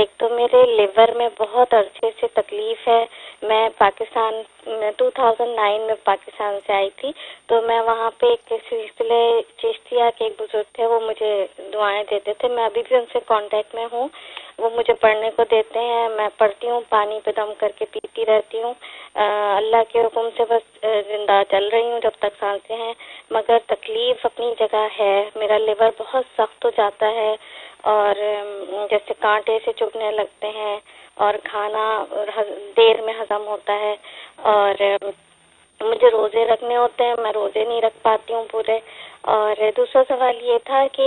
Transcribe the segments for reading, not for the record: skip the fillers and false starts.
एक तो मेरे लिवर में बहुत अरसे से तकलीफ है। मैं पाकिस्तान में 2009 में पाकिस्तान से आई थी, तो मैं वहाँ पे एक सिलसिले चिश्तिया के एक बुजुर्ग थे, वो मुझे दुआएं देते थे। मैं अभी भी उनसे कांटेक्ट में हूँ, वो मुझे पढ़ने को देते हैं, मैं पढ़ती हूँ, पानी पे दम करके पीती रहती हूँ। अल्लाह के हुक्म से बस जिंदा चल रही हूँ जब तक सांसें हैं, मगर तकलीफ अपनी जगह है। मेरा लिवर बहुत सख्त हो जाता है और जैसे कांटे से चुभने लगते हैं, और खाना देर में हजम होता है, और मुझे रोजे रखने होते हैं, मैं रोजे नहीं रख पाती हूँ पूरे। और दूसरा सवाल ये था कि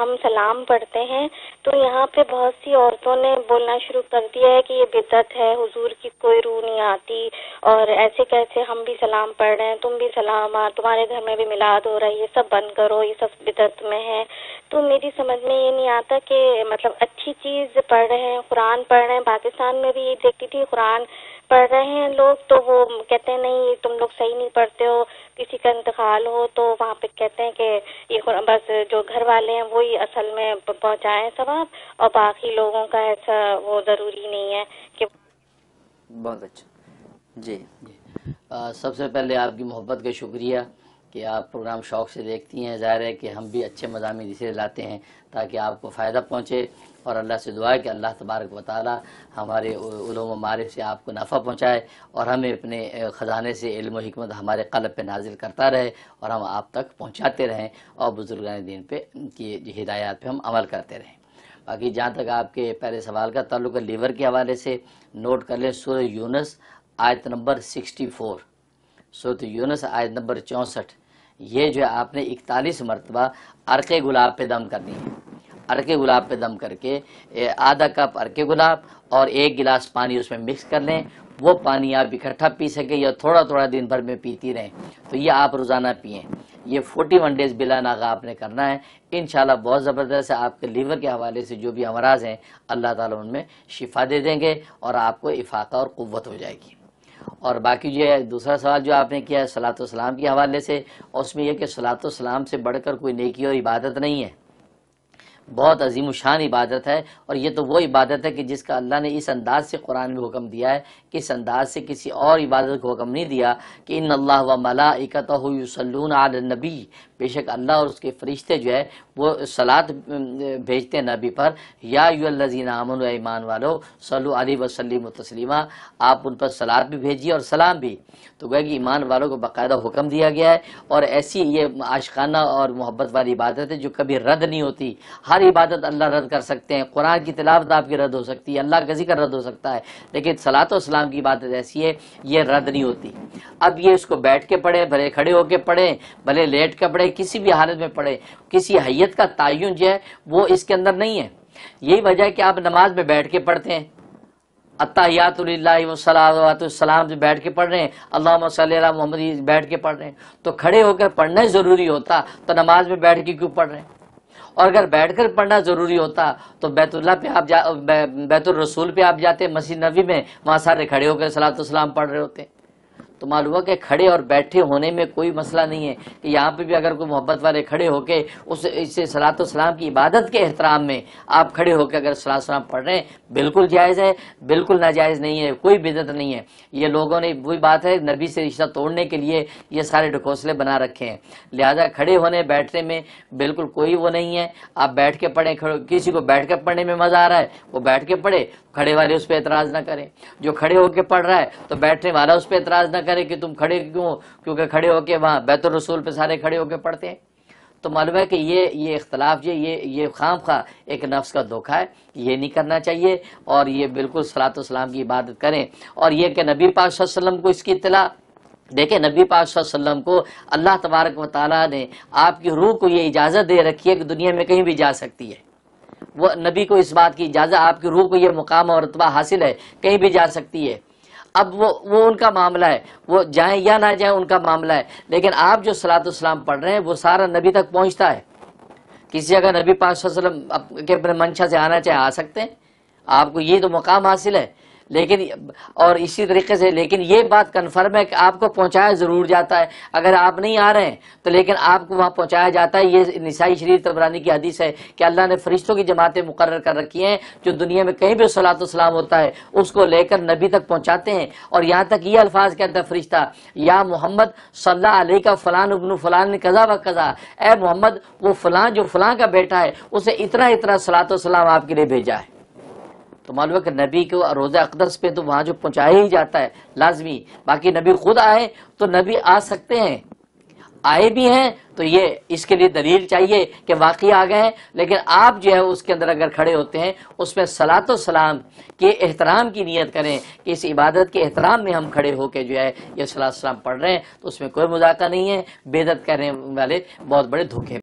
हम सलाम पढ़ते हैं तो यहाँ पे बहुत सी औरतों ने बोलना शुरू कर दिया है कि ये बिदअत है, हुजूर की कोई रूह नहीं आती, और ऐसे कैसे हम भी सलाम पढ़ रहे हैं, तुम भी सलाम आ, तुम्हारे घर में भी मिलाद हो रहा है, ये सब बंद करो, ये सब बिदअत में है। तो मेरी समझ में ये नहीं आता कि मतलब अच्छी चीज़ पढ़ रहे हैं, कुरान पढ़ रहे हैं। पाकिस्तान में भी ये देखती थी, कुरान पढ़ रहे हैं लोग तो वो कहते हैं नहीं तुम लोग सही नहीं पढ़ते हो, किसी का इंतकाल हो तो वहाँ पे कहते हैं कि ये बस जो घर वाले हैं वही असल में पहुँचाएं सवाब, और बाकी लोगों का ऐसा वो ज़रूरी नहीं है कि। बहुत अच्छा जी, सबसे पहले आपकी मोहब्बत का शुक्रिया कि आप प्रोग्राम शौक़ से देखती हैं। ज़ाहिर है कि हम भी अच्छे मज़ामीन इसलिए लाते हैं ताकि आपको फ़ायदा पहुँचे, और अल्लाह से दुआ है कि अल्लाह तबारक व तआला हमारे उलूम व मारिफ़ से आपको नफ़ा पहुँचाए और हमें अपने ख़जाने से इल्म व हिकमत हमारे क़ल्ब पे नाजिल करता रहे, और हम आप तक पहुँचाते रहें, और बुज़ुर्गान दीन पे की हिदायत पे हम अमल करते रहें। बाकी जहाँ तक आपके पहले सवाल का ताल्लुक़ है लीवर के हवाले से, नोट कर लें सूरह यूनुस आयत नंबर 64, सूरह यूनुस आयत नंबर 64। ये जो आपने 41 मरतबा अर्क़े गुलाब पे दम करनी है। अर्क़े गुलाब पे दम करके आधा कप अर्क़े गुलाब और एक गिलास पानी उसमें मिक्स कर लें। वो पानी आप इकट्ठा पी सकें या थोड़ा थोड़ा दिन भर में पीती रहें, तो ये आप रोज़ाना पिएँ। ये 41 डेज़ बिला नागा आपने करना है। इंशाल्लाह बहुत ज़बरदस्त है, आपके लीवर के हवाले से जो भी अमराज हैं अल्लाह ताला उनमें शिफा दे देंगे और आपको इफाक़ा और क़ुव्वत हो जाएगी। और बाकी जो है दूसरा सवाल जो आपने किया है सलातो सलाम के हवाले से, और उसमें यह कि सलातो सलाम से बढ़कर कोई नेकी और इबादत नहीं है, बहुत अजीम शान इबादत है। और ये तो वो इबादत है कि जिसका अल्लाह ने इस अंदाज से कुरान में हुक्म दिया है, कि इस अंदाज से किसी और इबादत को हुक्म नहीं दिया कि इन्नल्लाह व मलाइकतहु युसल्लून अलन नबी, बेशक अल्लाह और उसके फरिश्ते जो है वो सलात भेजते हैं नबी पर। या अय्युहल्लज़ीना आमनू ईमान वालो सल्लू अलैहि व सल्लिमू तस्लीमा, आप उन पर सलात भी भेजिए और सलाम भी। तो गोया कि ईमान वालों को बाकायदा हुक्म दिया गया है, और ऐसी ये आशिकाना और मोहब्बत वाली इबादत है जो कभी रद्द नहीं होती। हर इबादत अल्लाह रद्द कर सकते हैं, कुरान की तिलावत आपकी रद्द हो सकती है, अल्लाह का जिक्र रद्द हो सकता है, लेकिन सलात और सलाम की इबादत ऐसी है ये रद्द नहीं होती। अब ये इसको बैठ के पढ़े, भले खड़े होके पढ़े, भले लेट के पढ़े, किसी भी हालत में पढ़े, किसी हैयत का तायुन जो है वो इसके अंदर नहीं है। यही वजह है कि आप नमाज में बैठ के पढ़ते हैं, अत्तहियातु लिल्लाहि वस्सलातु वस्सलाम जो बैठ के पढ़ रहे हैं, अल्लाहुम्मा सल्लि अला मुहम्मद बैठ के पढ़ रहे हैं, तो खड़े होकर पढ़ना ज़रूरी होता तो नमाज में बैठ के क्यों पढ़ रहे हैं? और अगर बैठकर पढ़ना ज़रूरी होता तो बैतुल्लाह पे आप बैतुल रसूल पे आप जाते, मस्जिद नबी में, वहाँ सारे खड़े होकर सलातो सलाम पढ़ रहे होते। तो मालूम हुआ कि खड़े और बैठे होने में कोई मसला नहीं है, कि यहाँ पे भी अगर कोई मोहब्बत वाले खड़े होके इससे सलातो सलाम की इबादत के एहतराम में आप खड़े होकर अगर सलातो सलाम पढ़ रहे हैं, बिल्कुल जायज़ है, बिल्कुल नाजायज़ नहीं है, कोई बिदअत नहीं है। ये लोगों ने, वही बात है, नबी से रिश्ता तोड़ने के लिए ये सारे ढकोसले बना रखे हैं। लिहाजा खड़े होने बैठने में बिल्कुल कोई वो नहीं है, आप बैठ के पढ़ें। किसी को बैठ कर पढ़ने में मज़ा आ रहा है वो बैठ के पढ़े, खड़े वाले उस पर एतराज़ ना करें। जो खड़े होकर पढ़ रहा है तो बैठने वाला उस पर एतराज़ ना करे कि तुम खड़े क्यों, क्योंकि खड़े होके वहाँ बैतुल रसूल पे सारे खड़े होके पढ़ते हैं। तो मालूम है कि ये इख्तलाफ ये खामखा एक नफ्स का धोखा है, ये नहीं करना चाहिए। और ये बिल्कुल सलातो सलाम की इबादत करें। और ये कि नबी पाक सल्लल्लाहु अलैहि वसल्लम को इसकी इत्तला, देखें नबी पाक सल्लल्लाहु अलैहि वसल्लम को अल्लाह तबारक व तआला ने आपकी रूह को ये इजाज़त दे रखी है कि दुनिया में कहीं भी जा सकती है। वो नबी को इस बात की इजाज़त, आपकी रूह को ये मुकाम और रतबा हासिल है, कहीं भी जा सकती है। अब वो उनका मामला है, वो जाएं या ना जाएं उनका मामला है, लेकिन आप जो सलातो सलाम पढ़ रहे हैं वो सारा नबी तक पहुंचता है। किसी जगह नबी पाक सल्लल्लाहु अलैहि वसल्लम के अपने मंशा से आना चाहे आ सकते हैं, आपको ये तो मुकाम हासिल है। लेकिन और इसी तरीके से, लेकिन ये बात कन्फर्म है कि आपको पहुँचाया ज़रूर जाता है। अगर आप नहीं आ रहे हैं तो लेकिन आपको वहाँ पहुँचाया जाता है। ये निसाई शरीफ तबरानी की हदीस है कि अल्लाह ने फरिश्तों की जमातें मुकर्रर कर रखी हैं जो दुनिया में कहीं भी सलात व सलाम होता है उसको लेकर नबी तक पहुँचाते हैं। और यहाँ तक ये अल्फाज कहता है फरिश्ता, या मोहम्मद सल्लल्लाहु अलैहि का फ़लान इब्न फ़लान कज़ा व कज़ा, ए मोहम्मद वो फ़लाँ जो फ़लाँ का बेटा है उसे इतना इतना सलात व सलाम आपके लिए भेजा है। तो मालूम है कि नबी को रोज़ा अक़दस पे तो वहाँ जो पहुँचाया ही जाता है लाजमी। बाकी नबी खुद आए तो नबी आ सकते हैं, आए भी हैं तो ये इसके लिए दलील चाहिए कि वाकई आ गए हैं। लेकिन आप जो है उसके अंदर अगर खड़े होते हैं उसमें सलात व सलाम के एहतराम की नीयत करें कि इस इबादत के एहतराम में हम खड़े होकर जो है ये सलात व सलाम पढ़ रहे हैं, तो उसमें कोई मज़ाक़ा नहीं है। बेदत करने वाले बहुत बड़े धोखे